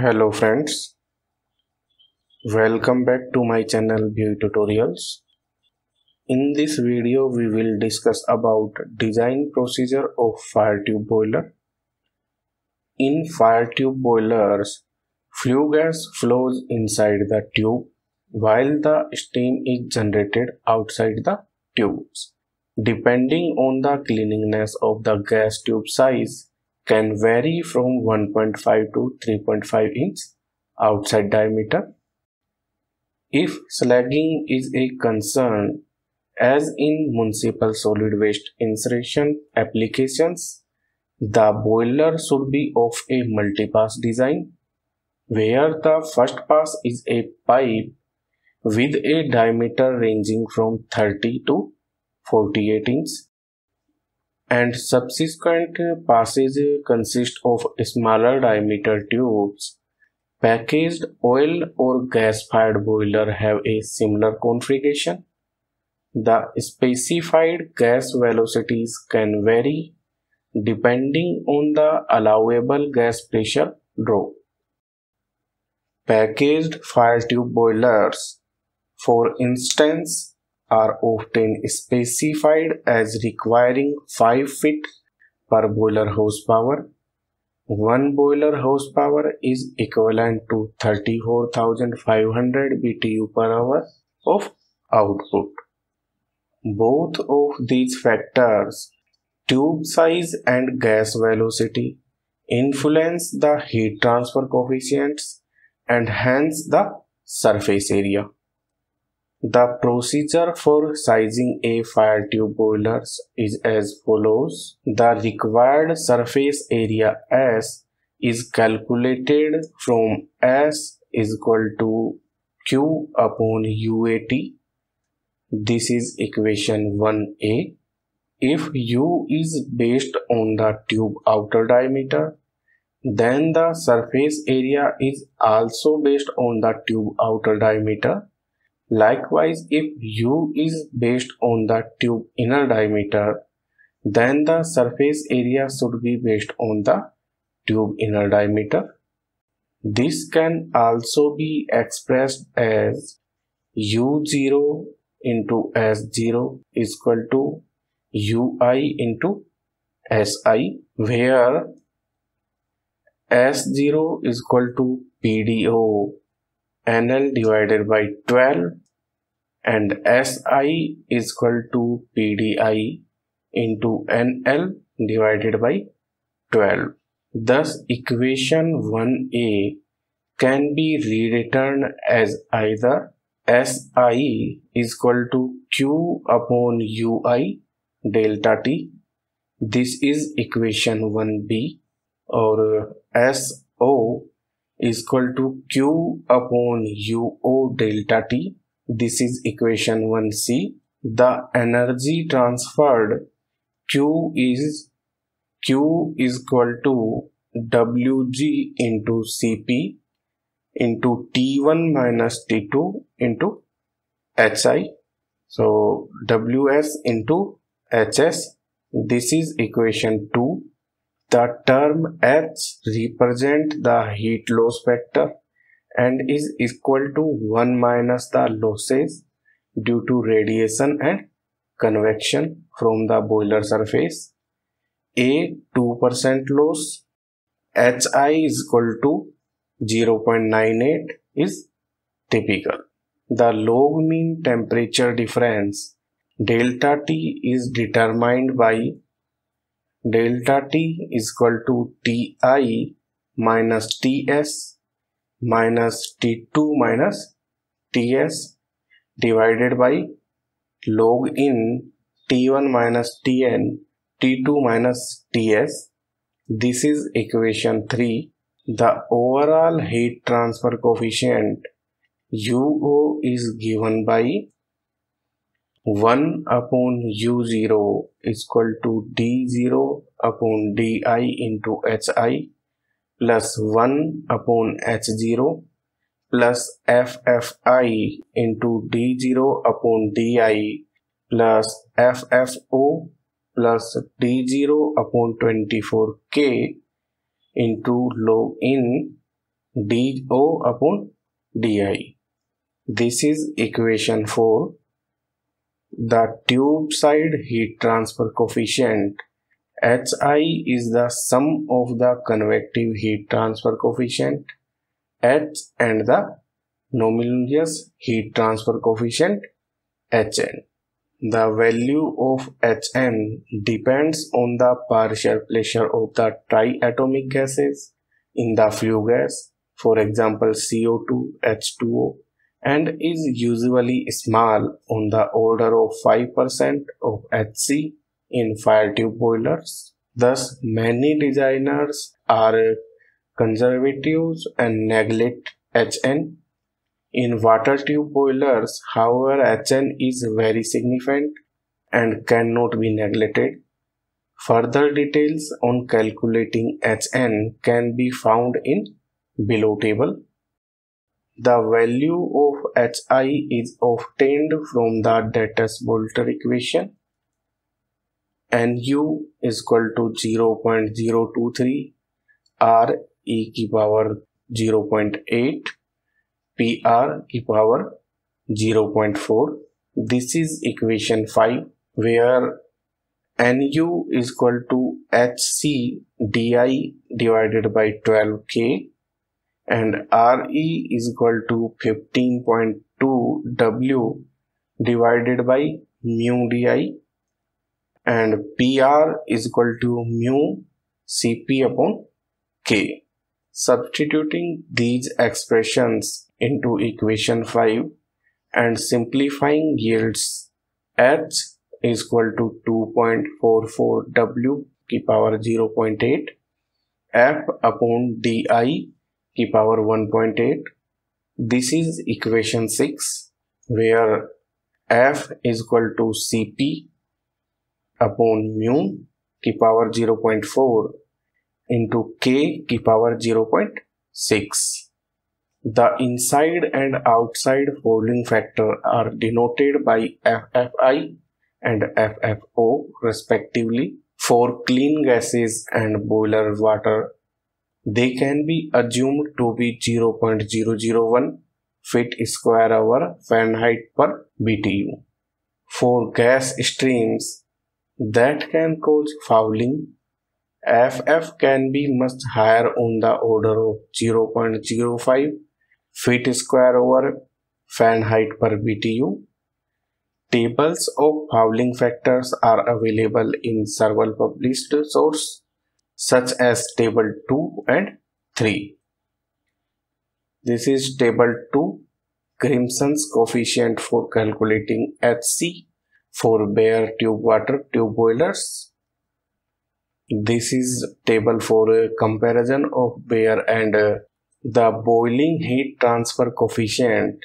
Hello friends, welcome back to my channel Boe Tutorials. In this video we will discuss about design procedure of fire tube boiler. In fire tube boilers, flue gas flows inside the tube while the steam is generated outside the tubes. Depending on the cleanliness of the gas tube, size can vary from 1.5 to 3.5 inch outside diameter. If slagging is a concern, as in municipal solid waste incineration applications, the boiler should be of a multi-pass design, where the first pass is a pipe with a diameter ranging from 30 to 48 inch. And subsequent passes consist of smaller diameter tubes. Packaged oil or gas-fired boiler have a similar configuration. The specified gas velocities can vary depending on the allowable gas pressure drop. Packaged fire tube boilers, for instance, are often specified as requiring 5 feet per boiler horsepower. One boiler horsepower is equivalent to 34,500 BTU per hour of output. Both of these factors, tube size and gas velocity, influence the heat transfer coefficients and hence the surface area. The procedure for sizing a fire tube boiler is as follows. The required surface area S is calculated from S is equal to Q upon UAT. This is equation 1A. If U is based on the tube outer diameter, then the surface area is also based on the tube outer diameter. Likewise, if U is based on the tube inner diameter, then the surface area should be based on the tube inner diameter. This can also be expressed as U0 into S0 is equal to UI into SI, where S0 is equal to PDO NL divided by 12 and SI is equal to PDI into NL divided by 12. Thus, equation 1A can be rewritten as either SI is equal to Q upon UI delta T. This is equation 1B, or SO is equal to Q upon UO delta T. This is equation 1C. The energy transferred Q is equal to WG into CP into T1 minus T2 into HI. So WS into HS. This is equation 2. The term H represents the heat loss factor and is equal to 1 minus the losses due to radiation and convection from the boiler surface. A 2% loss, HI is equal to 0.98 is typical. The log mean temperature difference delta T is determined by delta T is equal to Ti minus Ts minus T2 minus Ts divided by log in T1 minus Tn T2 minus Ts. This is equation 3. The overall heat transfer coefficient UO is given by 1 upon U0 is equal to D0 upon DI into HI plus 1 upon H0 plus FFI into D0 upon DI plus FFO plus D0 upon 24K into log in DO upon DI. This is equation 4. The tube side heat transfer coefficient HI is the sum of the convective heat transfer coefficient H and the nominologious heat transfer coefficient Hn. The value of Hn depends on the partial pressure of the triatomic gases in the flue gas, for example CO2, H2O, and is usually small, on the order of 5% of Hc in fire tube boilers. Thus, many designers are conservatives and neglect Hn. In water tube boilers, however, Hn is very significant and cannot be neglected. Further details on calculating Hn can be found in below table. The value of HI is obtained from the Datus-Bolter equation. Nu is equal to 0.023, R e^0.8, PR e^0.4. This is equation 5, where Nu is equal to HC DI divided by 12K and RE is equal to 15.2 W divided by mu DI, and PR is equal to mu CP upon K. Substituting these expressions into equation 5 and simplifying yields H is equal to 2.44 W e^0.8, F upon DI e^1.8. This is equation 6, where F is equal to Cp upon mu e^0.4 into K e^0.6. The inside and outside fouling factor are denoted by FFI and FFO respectively. For clean gases and boiler water, they can be assumed to be 0.001 feet/square hour Fahrenheit per BTU. For gas streams that can cause fouling, FF can be much higher, on the order of 0.05 feet/square hour Fahrenheit per BTU. Tables of fouling factors are available in several published sources, such as table 2 and 3. This is table 2, Grimson's coefficient for calculating HC for bare tube water tube boilers. This is table for a comparison of bare and the boiling heat transfer coefficient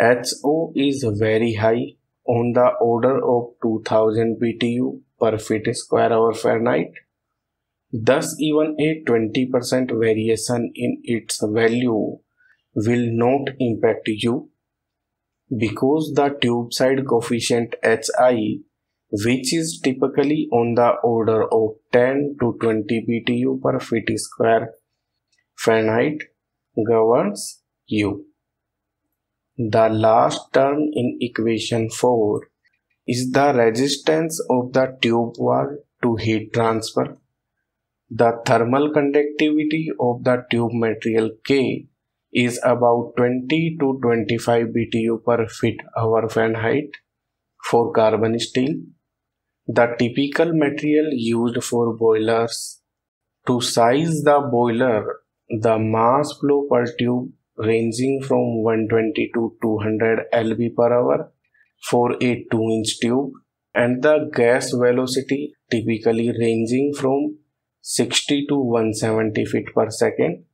HO is very high, on the order of 2000 BTU per feet/square hour Fahrenheit. Thus, even a 20% variation in its value will not impact you, because the tube side coefficient HI, which is typically on the order of 10 to 20 BTU per feet/square Fahrenheit, governs you. The last term in equation 4 is the resistance of the tube wall to heat transfer. The thermal conductivity of the tube material K is about 20 to 25 BTU per feet/hour Fahrenheit for carbon steel. The typical material used for boilers. To size the boiler, the mass flow per tube ranging from 120 to 200 lb/hour for a 2-inch tube, and the gas velocity typically ranging from 60 to 170 feet per second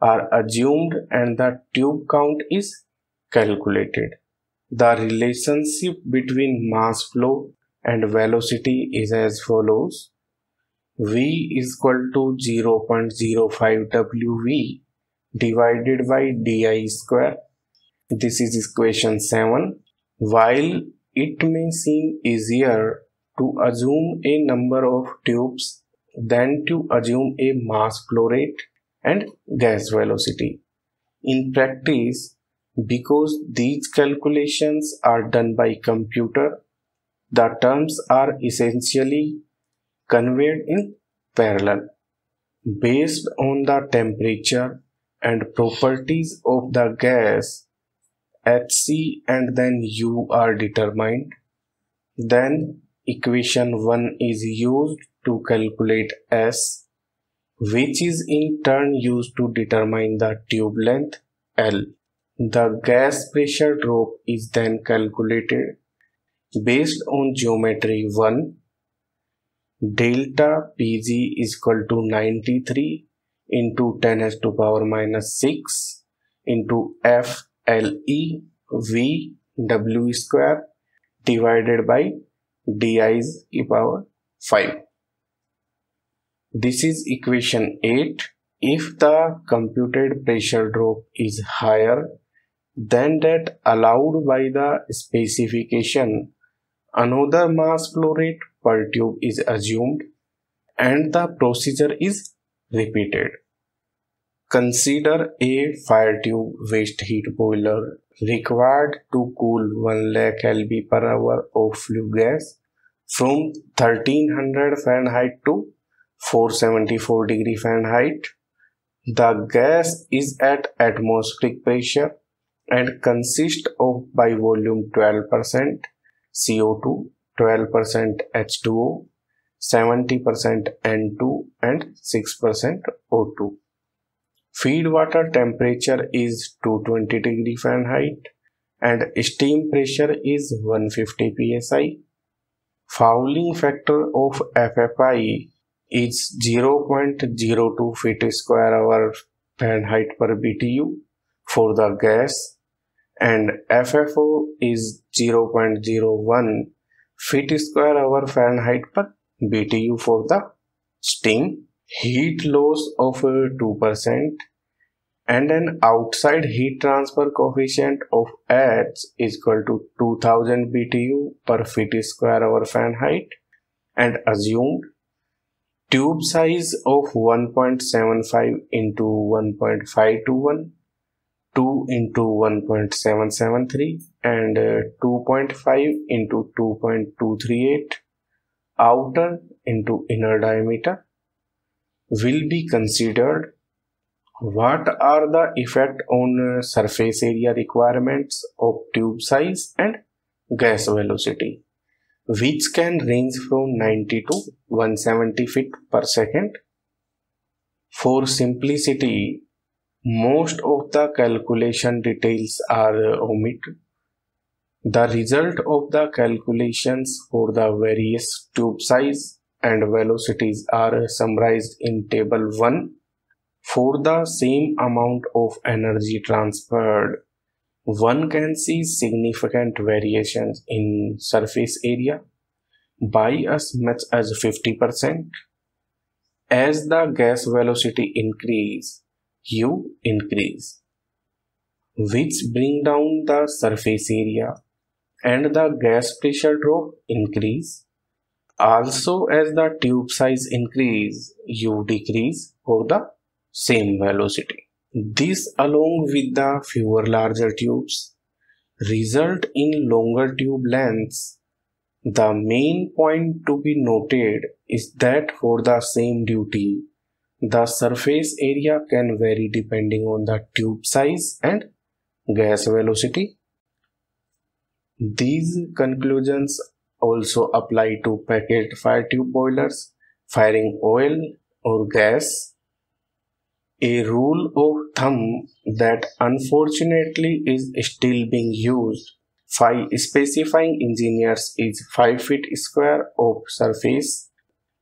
are assumed, and the tube count is calculated. The relationship between mass flow and velocity is as follows. V is equal to 0.05 WV divided by DI square. This is equation 7. While it may seem easier to assume a number of tubes than to assume a mass flow rate and gas velocity, in practice, because these calculations are done by computer, the terms are essentially conveyed in parallel. Based on the temperature and properties of the gas, Hc and then U are determined. Then equation 1 is used to calculate S, which is in turn used to determine the tube length L. The gas pressure drop is then calculated based on geometry 1. Delta Pg is equal to 93 into 10⁻⁻⁶ into FLE V W square divided by DI's e⁴ This is equation 8. If the computed pressure drop is higher than that allowed by the specification, another mass flow rate per tube is assumed and the procedure is repeated. Consider a fire tube waste heat boiler required to cool 1 lakh Lb per hour of flue gas from 1300 Fahrenheit to 474 degree Fahrenheit. The gas is at atmospheric pressure and consists of by volume 12% CO2, 12% H2O, 70% N2 and 6% O2. Feed water temperature is 220 degree Fahrenheit and steam pressure is 150 psi. Fouling factor of FFI is 0.02 feet square hour Fahrenheit per BTU for the gas and FFO is 0.01 feet square hour Fahrenheit per BTU for the steam. Heat loss of 2% and an outside heat transfer coefficient of H is equal to 2000 BTU per feet square hour Fahrenheit and assumed tube size of 1.75 into 1.521, 2 into 1.773 and 2.5 into 2.238, outer into inner diameter will be considered. What are the effect on surface area requirements of tube size and gas velocity, which can range from 90 to 170 feet per second? For simplicity, most of the calculation details are omitted. The result of the calculations for the various tube size and velocities are summarized in table 1. For the same amount of energy transferred, one can see significant variations in surface area by as much as 50%. As the gas velocity increases, U increase, which bring down the surface area, and the gas pressure drop increase. Also, as the tube size increase, U decrease for the same velocity. This, along with the fewer larger tubes, result in longer tube lengths. The main point to be noted is that for the same duty, the surface area can vary depending on the tube size and gas velocity. These conclusions also apply to packaged fire tube boilers firing oil or gas. A rule of thumb that unfortunately is still being used by specifying engineers is 5 feet square of surface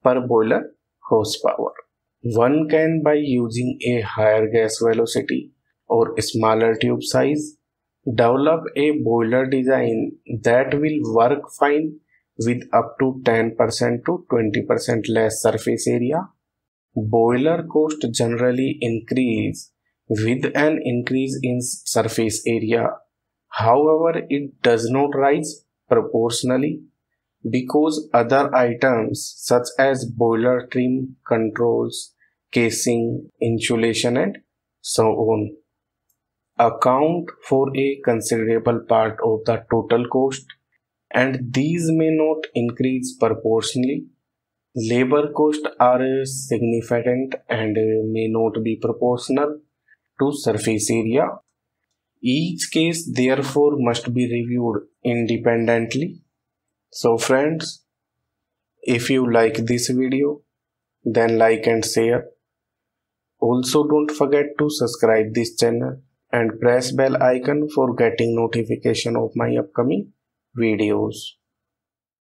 per boiler horsepower. One can, by using a higher gas velocity or smaller tube size, develop a boiler design that will work fine with up to 10% to 20% less surface area. Boiler cost generally increase with an increase in surface area. However, it does not rise proportionally because other items such as boiler trim, controls, casing, insulation and so on account for a considerable part of the total cost, and these may not increase proportionally. Labor costs are significant and may not be proportional to surface area. Each case therefore must be reviewed independently. So friends, if you like this video, then like and share. Also don't forget to subscribe this channel and press bell icon for getting notification of my upcoming videos.